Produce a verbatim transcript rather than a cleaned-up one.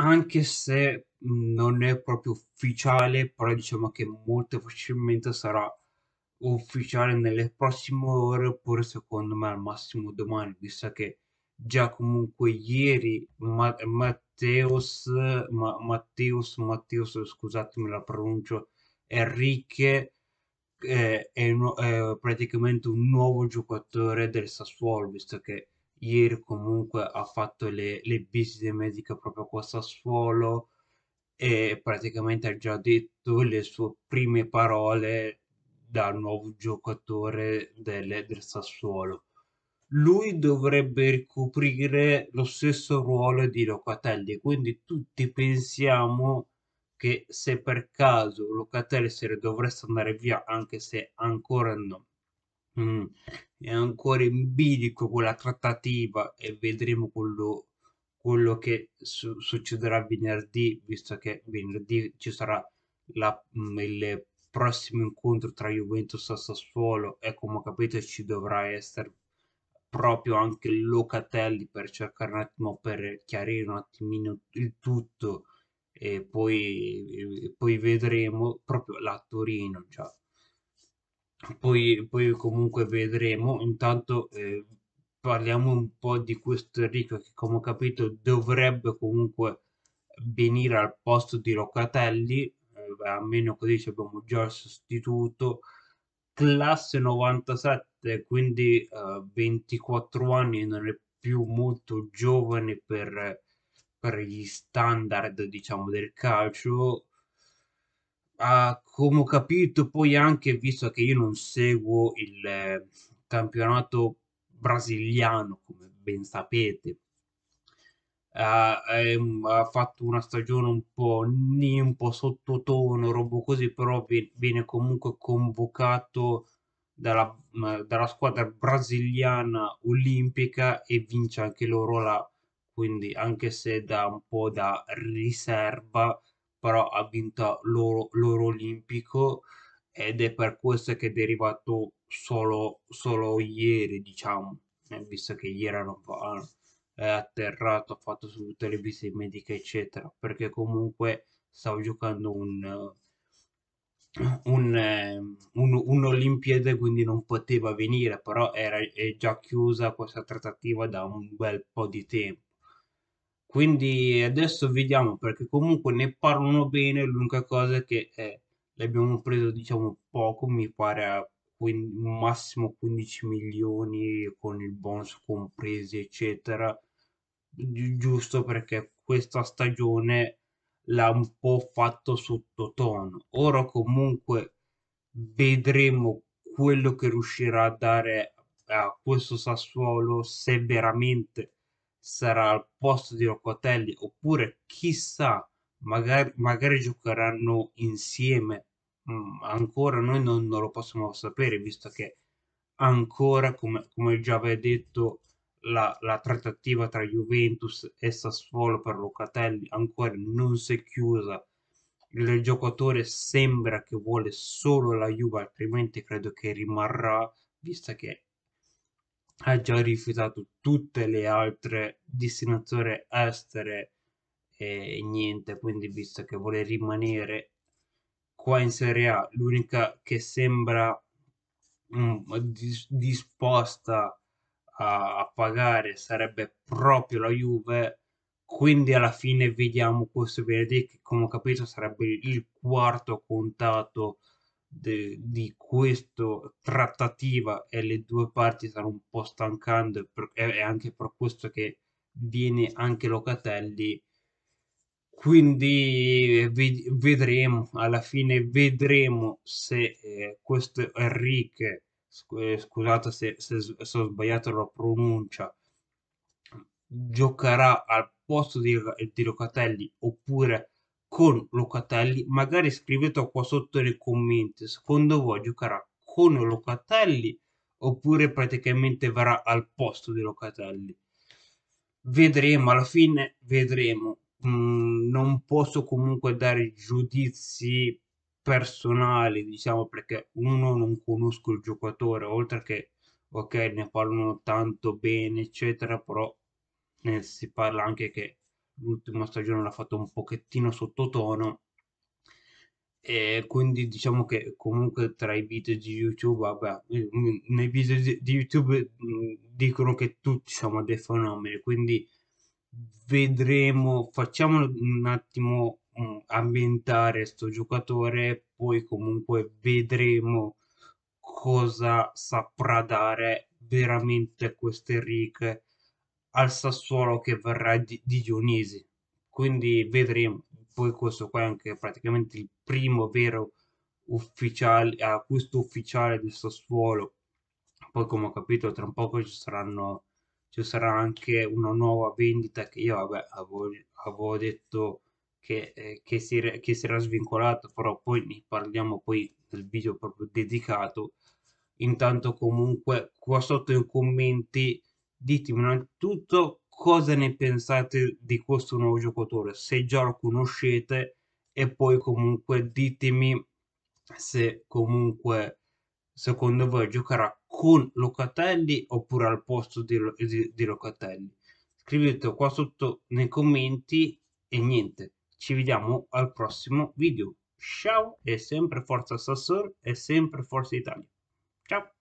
anche se non è proprio ufficiale, però diciamo che molto facilmente sarà ufficiale nelle prossime ore, oppure secondo me al massimo domani, visto che già comunque ieri Ma Matheus, Ma Matheus, Matheus, scusatemi la pronuncia, Henrique eh, è, è praticamente un nuovo giocatore del Sassuolo, visto che ieri comunque ha fatto le, le visite mediche proprio con Sassuolo e praticamente ha già detto le sue prime parole da nuovo giocatore del, del Sassuolo. Lui dovrebbe ricoprire lo stesso ruolo di Locatelli, quindi tutti pensiamo che se per caso Locatelli se ne dovresse andare via, anche se ancora no, mm, è ancora in bilico quella trattativa e vedremo quello, quello che su succederà venerdì, visto che venerdì ci sarà la, mm, il prossimo incontro tra Juventus e Sassuolo e, come capite, ci dovrà essere proprio anche Locatelli per cercare un attimo, per chiarire un attimino il tutto, e poi, e poi vedremo proprio la Torino già. Poi, poi comunque vedremo. Intanto eh, parliamo un po' di questo Henrique che, come ho capito, dovrebbe comunque venire al posto di Locatelli, eh, almeno così abbiamo già il sostituto. Classe novantasette, quindi uh, ventiquattro anni, non è più molto giovane per, per gli standard, diciamo, del calcio. Uh, come ho capito, poi anche, visto che io non seguo il eh, campionato brasiliano, come ben sapete, ha uh, uh, fatto una stagione un po' nì, un po' sottotono, robo così, però viene comunque convocato dalla, uh, dalla squadra brasiliana olimpica e vince anche loro là, quindi anche se da un po' da riserva, però ha vinto loro, loro olimpico, ed è per questo che è derivato solo, solo ieri, diciamo, eh, visto che ieri erano atterrato, ha fatto su tutte le visite mediche eccetera, perché comunque stavo giocando un un, un, un Olimpiade, quindi non poteva venire, però era è già chiusa questa trattativa da un bel po' di tempo, quindi adesso vediamo, perché comunque ne parlano bene. L'unica cosa è che eh, l'abbiamo preso, diciamo, poco, mi pare a massimo quindici milioni con il bonus compresi eccetera, giusto perché questa stagione l'ha un po' fatto sottotono. Ora comunque vedremo quello che riuscirà a dare a questo Sassuolo, se veramente sarà al posto di Locatelli, oppure chissà, magari, magari giocheranno insieme. Ancora noi non, non lo possiamo sapere, visto che ancora, come, come già avevo detto, la, la trattativa tra Juventus e Sassuolo per Locatelli ancora non si è chiusa. Il giocatore sembra che vuole solo la Juve, altrimenti credo che rimarrà, visto che ha già rifiutato tutte le altre destinazioni estere e niente, quindi visto che vuole rimanere qua in Serie A, l'unica che sembra mm, dis disposta a, a pagare sarebbe proprio la Juve, quindi alla fine vediamo questo venerdì che, come ho capito, sarebbe il quarto contato di questa trattativa e le due parti stanno un po' stancando, e, per, e anche per questo che viene anche Locatelli. Quindi vedremo, alla fine vedremo se eh, questo Henrique, scusate se, se, se ho sbagliato la pronuncia, giocherà al posto di, di Locatelli oppure con Locatelli. Magari scrivete qua sotto nei commenti, secondo voi giocherà con Locatelli oppure praticamente verrà al posto di Locatelli. Vedremo, alla fine vedremo. Mm, non posso comunque dare giudizi personali, diciamo, perché uno, non conosco il giocatore, oltre che ok, ne parlano tanto bene eccetera, però eh, si parla anche che l'ultima stagione l'ha fatto un pochettino sottotono, e quindi diciamo che comunque tra i video di YouTube, vabbè, nei video di YouTube dicono che tutti siamo dei fenomeni, quindi vedremo, facciamo un attimo ambientare sto giocatore, poi comunque vedremo cosa saprà dare veramente queste ricche al Sassuolo che verrà di, di Dionisi, quindi vedremo. Poi questo qua è anche praticamente il primo vero ufficiale, acquisto ufficiale del Sassuolo. Poi come ho capito tra un po' ci saranno, ci sarà anche una nuova vendita che io vabbè avevo, avevo detto che, eh, che, si, che si era svincolato, però poi ne parliamo poi nel video proprio dedicato. Intanto comunque qua sotto nei commenti ditemi innanzitutto cosa ne pensate di questo nuovo giocatore, se già lo conoscete, e poi comunque ditemi se comunque secondo voi giocherà con Locatelli oppure al posto di, di, di Locatelli. Scrivete qua sotto nei commenti e niente, ci vediamo al prossimo video. Ciao e sempre forza Sassuolo e sempre forza Italia. Ciao!